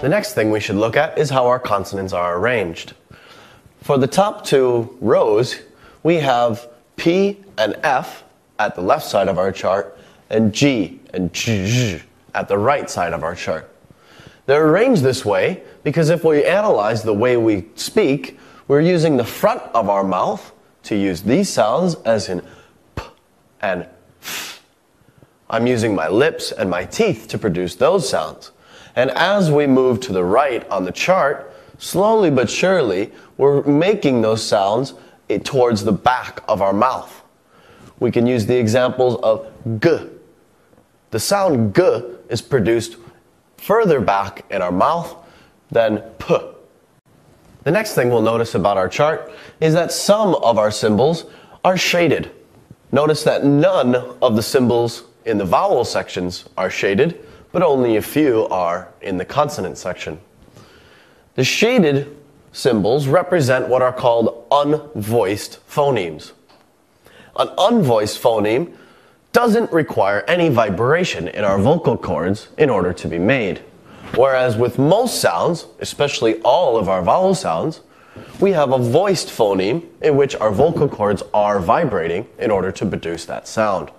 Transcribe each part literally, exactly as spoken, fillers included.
The next thing we should look at is how our consonants are arranged. For the top two rows, we have P and F at the left side of our chart, and G and G at the right side of our chart. They're arranged this way because if we analyze the way we speak, we're using the front of our mouth to use these sounds as in P and F. I'm using my lips and my teeth to produce those sounds. And as we move to the right on the chart, slowly but surely, we're making those sounds towards the back of our mouth. We can use the examples of G. The sound G is produced further back in our mouth than P. The next thing we'll notice about our chart is that some of our symbols are shaded. Notice that none of the symbols in the vowel sections are shaded, but only a few are in the consonant section. The shaded symbols represent what are called unvoiced phonemes. An unvoiced phoneme doesn't require any vibration in our vocal cords in order to be made. Whereas with most sounds, especially all of our vowel sounds, we have a voiced phoneme in which our vocal cords are vibrating in order to produce that sound.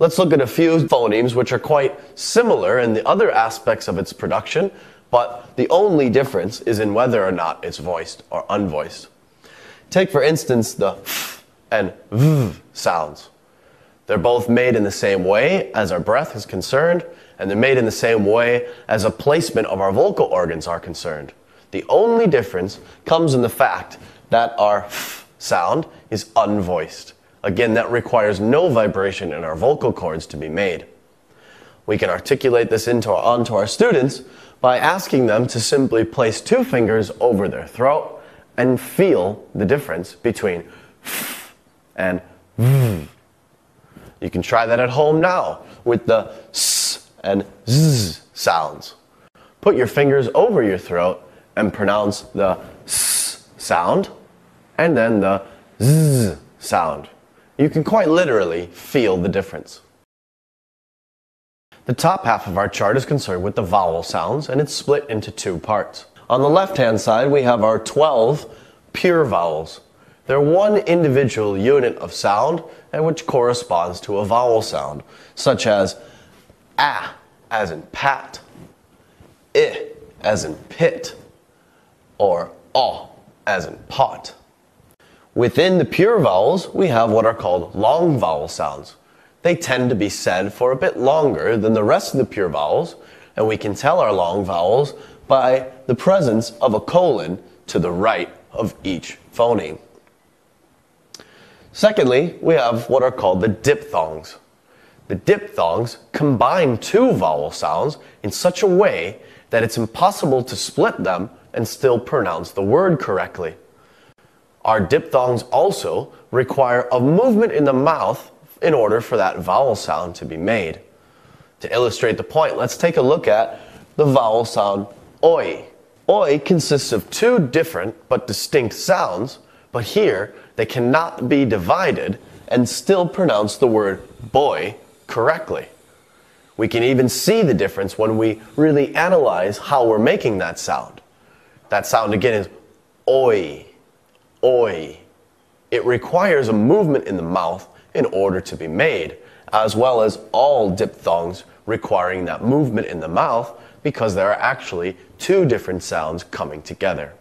Let's look at a few phonemes which are quite similar in the other aspects of its production, but the only difference is in whether or not it's voiced or unvoiced. Take for instance the F and V sounds. They're both made in the same way as our breath is concerned, and they're made in the same way as a placement of our vocal organs are concerned. The only difference comes in the fact that our F sound is unvoiced. Again, that requires no vibration in our vocal cords to be made. We can articulate this into our, onto our students by asking them to simply place two fingers over their throat and feel the difference between F and V. You can try that at home now with the S and Z sounds. Put your fingers over your throat and pronounce the S sound and then the Z sound. You can quite literally feel the difference. The top half of our chart is concerned with the vowel sounds, and it's split into two parts. On the left-hand side, we have our twelve pure vowels. They're one individual unit of sound, and which corresponds to a vowel sound, such as ah, as in pat, I, as in pit, or aw, as in pot. Within the pure vowels, we have what are called long vowel sounds. They tend to be said for a bit longer than the rest of the pure vowels, and we can tell our long vowels by the presence of a colon to the right of each phoneme. Secondly, we have what are called the diphthongs. The diphthongs combine two vowel sounds in such a way that it's impossible to split them and still pronounce the word correctly. Our diphthongs also require a movement in the mouth in order for that vowel sound to be made. To illustrate the point, let's take a look at the vowel sound oi. Oi consists of two different but distinct sounds, but here they cannot be divided and still pronounce the word boy correctly. We can even see the difference when we really analyze how we're making that sound. That sound again is oi. Oi. It requires a movement in the mouth in order to be made, as well as all diphthongs requiring that movement in the mouth because there are actually two different sounds coming together.